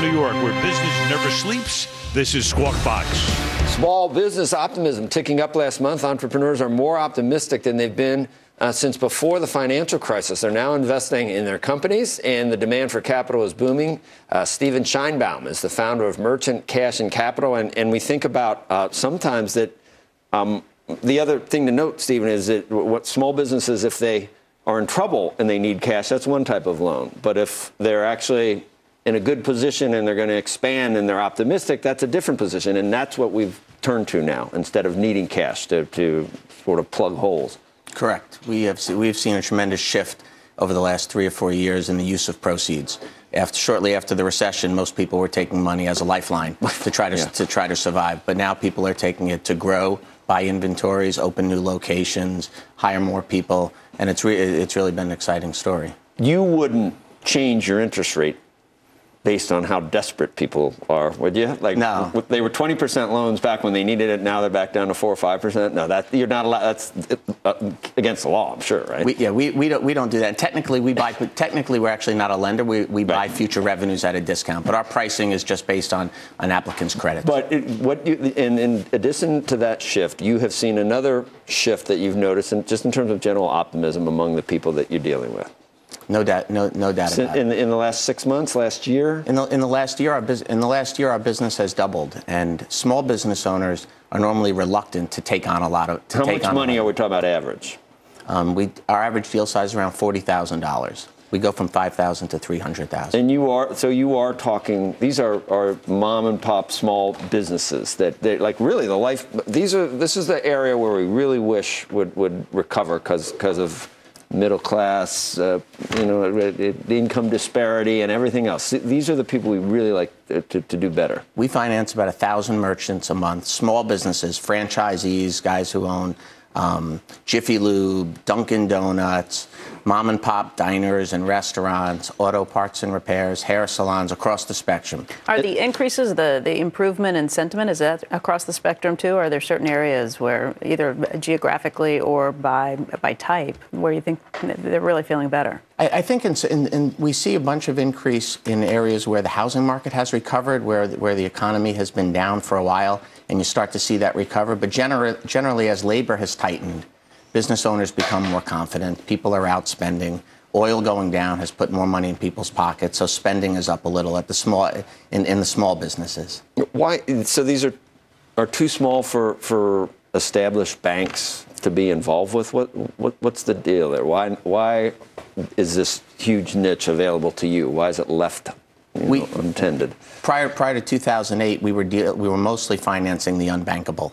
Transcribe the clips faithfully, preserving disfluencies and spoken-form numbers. from New York, where business never sleeps. This is Squawk Box. Small business optimism ticking up last month. Entrepreneurs are more optimistic than they've been uh, since before the financial crisis. They're now investing in their companies, and the demand for capital is booming. Uh, Stephen Sheinbaum is the founder of Merchant Cash and Capital, and, and we think about uh, sometimes that um, the other thing to note, Stephen, is that what small businesses, if they are in trouble and they need cash, that's one type of loan. But if they're actually in a good position and they're going to expand and they're optimistic, that's a different position. And that's what we've turned to now, instead of needing cash to, to sort of plug holes. Correct. We have, we have seen a tremendous shift over the last three or four years in the use of proceeds. After, shortly after the recession, most people were taking money as a lifeline to try to, yeah. to try to survive. But now people are taking it to grow, buy inventories, open new locations, hire more people. And it's, re it's really been an exciting story. You wouldn't change your interest rate based on how desperate people are, would you? Like, no. They were twenty percent loans back when they needed it. Now they're back down to four or five percent. No, that, you're not allowed. That's uh, against the law, I'm sure, right? We, yeah, we, we, don't, we don't do that. And technically, we buy, technically, we're actually not a lender. We, we buy right. future revenues at a discount. But our pricing is just based on an applicant's credit. But it, what you, in, in addition to that shift, you have seen another shift that you've noticed, in, just in terms of general optimism among the people that you're dealing with. No doubt, no, no doubt about it. In, in the last six months, last year, in the in the last year, our bus in the last year, our business has doubled, and small business owners are normally reluctant to take on a lot of. To How take much on money are we talking about? Average, um, we our average deal size is around forty thousand dollars. We go from five thousand to three hundred thousand. And you are so you are talking. These are, are mom and pop small businesses that they like really the life. These are this is the area where we really wish would would recover because because of. Middle class, uh, you know, the income disparity and everything else. These are the people we really like to, to, to do better. We finance about a thousand merchants a month, small businesses, franchisees, guys who own um, Jiffy Lube, Dunkin' Donuts, mom and pop diners and restaurants, auto parts and repairs, hair salons, across the spectrum. Are the increases, the, the improvement in sentiment, is that across the spectrum too? Or are there certain areas where either geographically or by, by type where you think they're really feeling better? I, I think in, in, in, we see a bunch of increase in areas where the housing market has recovered, where, where the economy has been down for a while, and you start to see that recover. But gener generally, as labor has tightened, business owners become more confident. People are out spending. Oil going down has put more money in people's pockets, so spending is up a little at the small in, in the small businesses. Why? So these are are too small for for established banks to be involved with. What what what's the deal there? Why why is this huge niche available to you? Why is it left you know, we, untended? Prior prior to two thousand eight, we were deal, we were mostly financing the unbankable.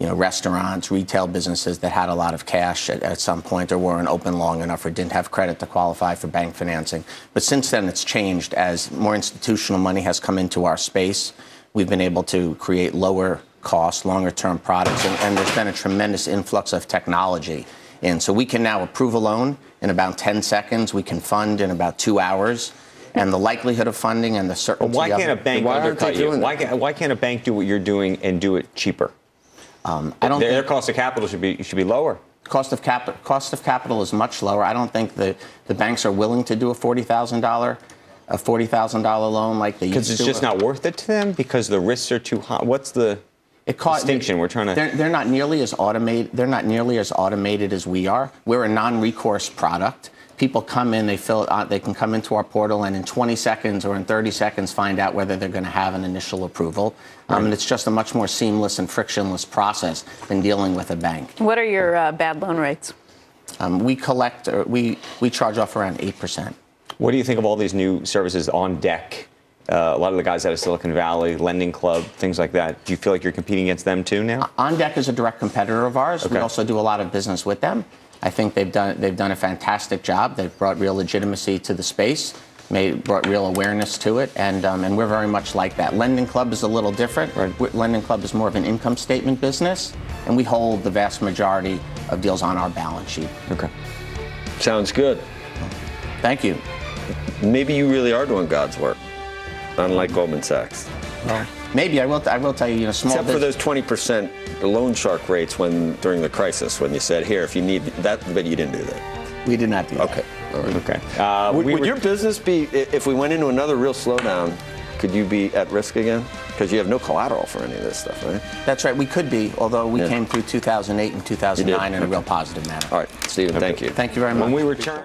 You know, restaurants, retail businesses that had a lot of cash at, at some point or weren't open long enough or didn't have credit to qualify for bank financing. But since then, it's changed as more institutional money has come into our space. We've been able to create lower cost, longer term products, and, and there's been a tremendous influx of technology. And so we can now approve a loan in about ten seconds. We can fund in about two hours. And the likelihood of funding and the certainty of... Why can't a bank undercut you? Why can't, why can't a bank do what you're doing and do it cheaper? Um, I don't their, think their cost of capital should be should be lower. Cost of capital cost of capital is much lower. I don't think the the banks are willing to do a forty thousand dollar a forty thousand dollar loan like they used to. Because it's just not worth it to them because the risks are too high. What's the it cost, distinction we're trying to? They're, they're not nearly as automated. They're not nearly as automated as we are. We're a non-recourse product. People come in, they fill out, they can come into our portal and in twenty seconds or in thirty seconds find out whether they're going to have an initial approval. Right. Um, and it's just a much more seamless and frictionless process than dealing with a bank. What are your uh, bad loan rates? Um, we collect, or we, we charge off around eight percent. What do you think of all these new services on deck? Uh, a lot of the guys out of Silicon Valley, Lending Club, things like that. Do you feel like you're competing against them too now? OnDeck is a direct competitor of ours. Okay. We also do a lot of business with them. I think they've done they've done a fantastic job. They've brought real legitimacy to the space, made brought real awareness to it, and um, and we're very much like that. Lending Club is a little different. Right. Lending Club is more of an income statement business, and we hold the vast majority of deals on our balance sheet. Okay, sounds good. Thank you. Maybe you really are doing God's work, unlike Goldman Sachs. Well, maybe I will. I will tell you, you know, small. Except for those twenty percent loan shark rates when during the crisis, when you said, "Here, if you need that," but you didn't do that. We did not do that. Okay. All right. Okay. Uh, would, we would your business be if we went into another real slowdown? could you be at risk again? Because you have no collateral for any of this stuff, right? That's right. We could be, although we yeah. came through two thousand eight and two thousand nine in okay. a real positive manner. All right, Stephen, okay. thank you. Thank you very much. When we return.